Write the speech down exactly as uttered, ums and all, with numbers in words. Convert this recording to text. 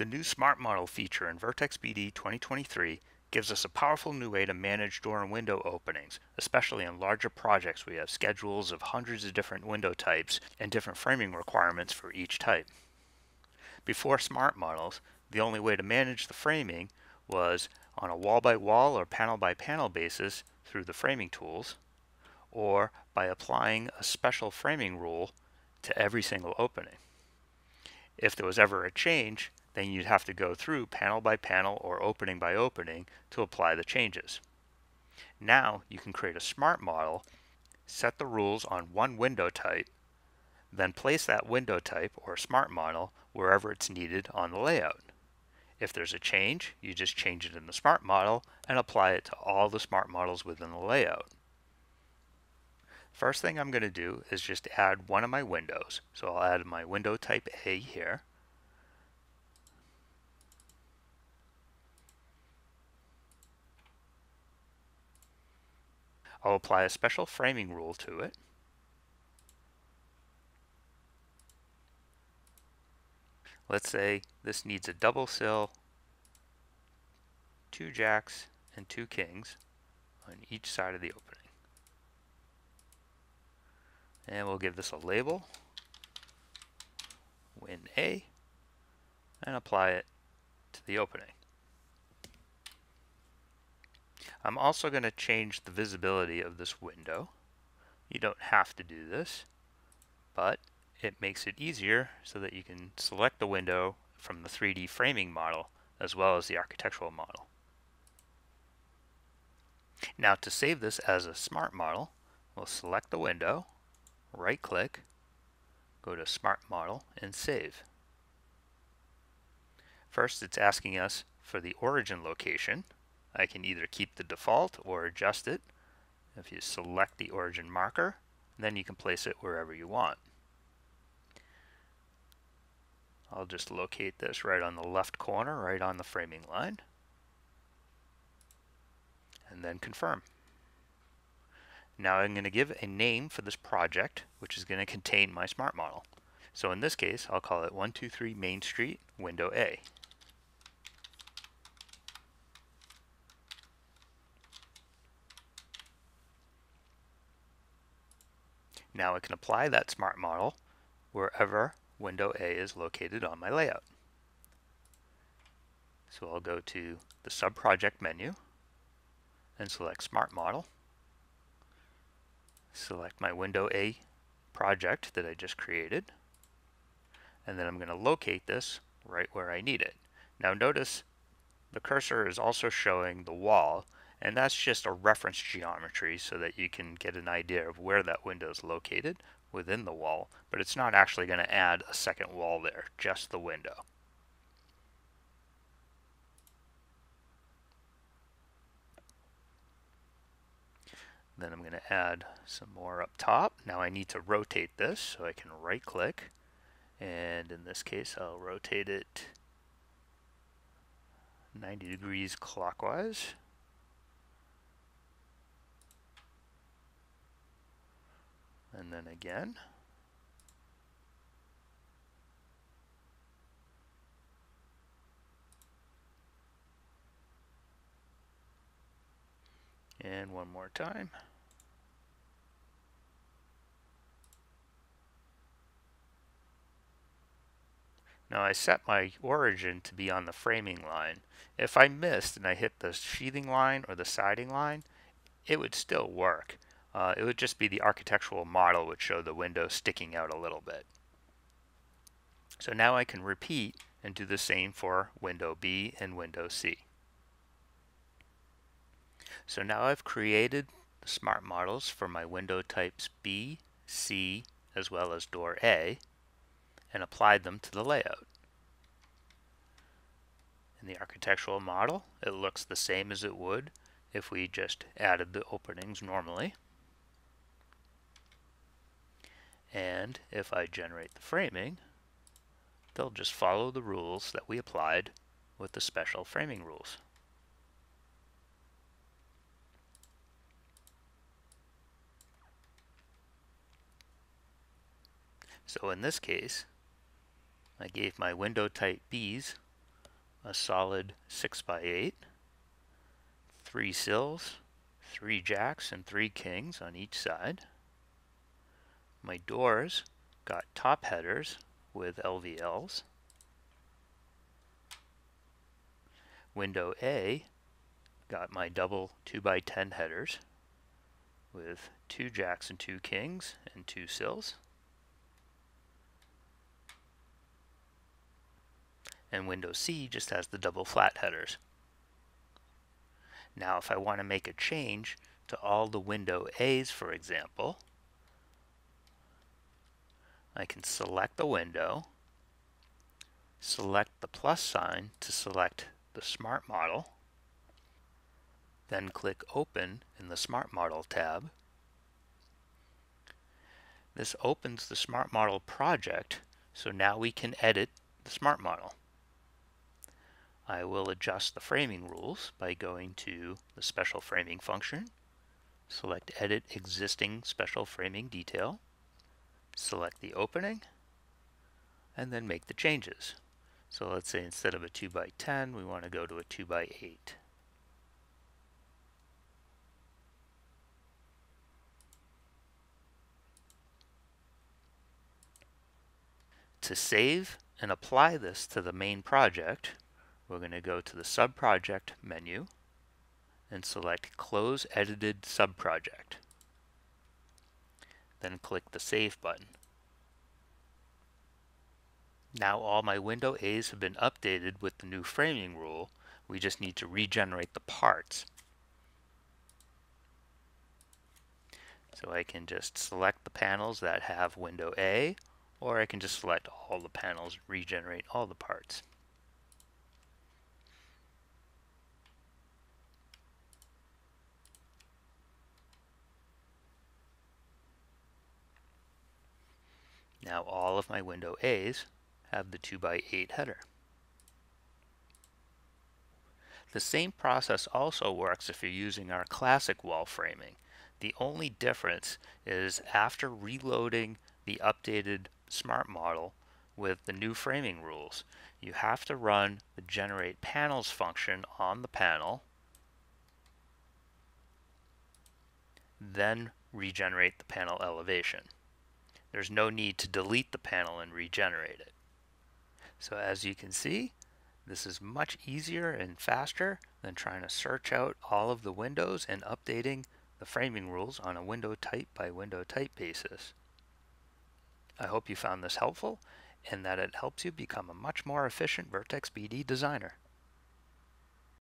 The new Smart Model feature in Vertex B D twenty twenty-three gives us a powerful new way to manage door and window openings, especially in larger projects where we have schedules of hundreds of different window types and different framing requirements for each type. Before Smart Models, the only way to manage the framing was on a wall-by-wall or panel-by-panel basis through the framing tools, or by applying a special framing rule to every single opening. If there was ever a change, then you'd have to go through panel by panel or opening by opening to apply the changes. Now you can create a smart model, set the rules on one window type, then place that window type or smart model wherever it's needed on the layout. If there's a change, you just change it in the smart model and apply it to all the smart models within the layout. First thing I'm going to do is just add one of my windows. So I'll add my window type A here. I'll apply a special framing rule to it. Let's say this needs a double sill, two jacks, and two kings on each side of the opening. And we'll give this a label, win A, and apply it to the opening. I'm also going to change the visibility of this window. You don't have to do this, but it makes it easier so that you can select the window from the three D framing model as well as the architectural model. Now to save this as a smart model, we'll select the window, right click, go to Smart Model, and save. First it's asking us for the origin location. I can either keep the default or adjust it. If you select the origin marker, then you can place it wherever you want. I'll just locate this right on the left corner, right on the framing line, and then confirm. Now I'm going to give a name for this project, which is going to contain my smart model. So in this case, I'll call it one two three Main Street, Window A. Now I can apply that smart model wherever window A is located on my layout. So I'll go to the Subproject menu and select Smart Model, select my window A project that I just created, and then I'm going to locate this right where I need it. Now notice the cursor is also showing the wall, and that's just a reference geometry so that you can get an idea of where that window is located within the wall, but it's not actually going to add a second wall there, just the window. Then I'm going to add some more up top. Now I need to rotate this, so I can right click, and in this case I'll rotate it ninety degrees clockwise. And then again. And one more time. Now I set my origin to be on the framing line. If I missed and I hit the sheathing line or the siding line, it would still work. Uh, it would just be the architectural model would show the window sticking out a little bit. So now I can repeat and do the same for window B and window C. So now I've created the smart models for my window types B, C, as well as door A, and applied them to the layout. In the architectural model, it looks the same as it would if we just added the openings normally. And if I generate the framing, they'll just follow the rules that we applied with the special framing rules. So in this case, I gave my window type B's a solid six by eight, three sills, three jacks, and three kings on each side. My doors got top headers with L V Ls. Window A got my double two by ten headers with two jacks and two kings and two sills. And window C just has the double flat headers. Now if I want to make a change to all the window A's, for example, I can select the window, select the plus sign to select the Smart Model, then click Open in the Smart Model tab. This opens the Smart Model project, so now we can edit the Smart Model. I will adjust the framing rules by going to the Special Framing function, select Edit Existing Special Framing Detail, select the opening, and then make the changes. So let's say instead of a two by ten, we want to go to a two by eight. To save and apply this to the main project, we're going to go to the Subproject menu and select Close Edited Subproject. Then click the Save button. Now all my window A's have been updated with the new framing rule. We just need to regenerate the parts. So I can just select the panels that have window A, or I can just select all the panels and regenerate all the parts. Now all of my window A's have the two by eight header. The same process also works if you're using our classic wall framing. The only difference is after reloading the updated Smart Model with the new framing rules, you have to run the Generate Panels function on the panel, then regenerate the panel elevation. There's no need to delete the panel and regenerate it. So as you can see, this is much easier and faster than trying to search out all of the windows and updating the framing rules on a window type by window type basis. I hope you found this helpful and that it helps you become a much more efficient Vertex B D designer.